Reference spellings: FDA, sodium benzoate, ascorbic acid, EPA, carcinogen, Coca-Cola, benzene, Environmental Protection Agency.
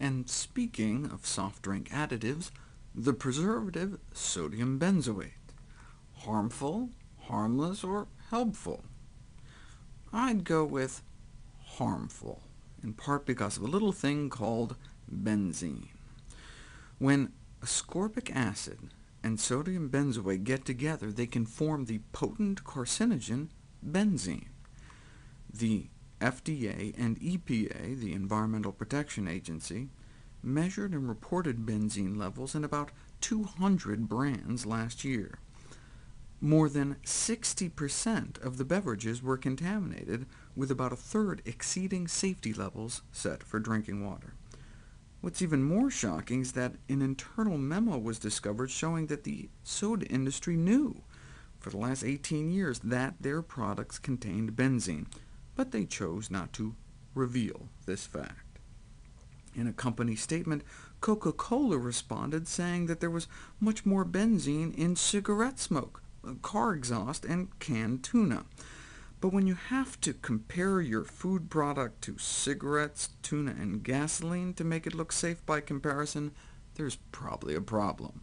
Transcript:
And speaking of soft drink additives, the preservative sodium benzoate. Harmful, harmless, or helpful? I'd go with harmful, in part because of a little thing called benzene. When ascorbic acid and sodium benzoate get together, they can form the potent carcinogen benzene. The FDA and EPA, the Environmental Protection Agency, measured and reported benzene levels in about 200 brands last year. More than 60% of the beverages were contaminated, with about a third exceeding safety levels set for drinking water. What's even more shocking is that an internal memo was discovered showing that the soda industry knew for the last 18 years that their products contained benzene, but they chose not to reveal this fact. In a company statement, Coca-Cola responded saying that there was much more benzene in cigarette smoke, car exhaust, and canned tuna. But when you have to compare your food product to cigarettes, tuna, and gasoline to make it look safe by comparison, there's probably a problem.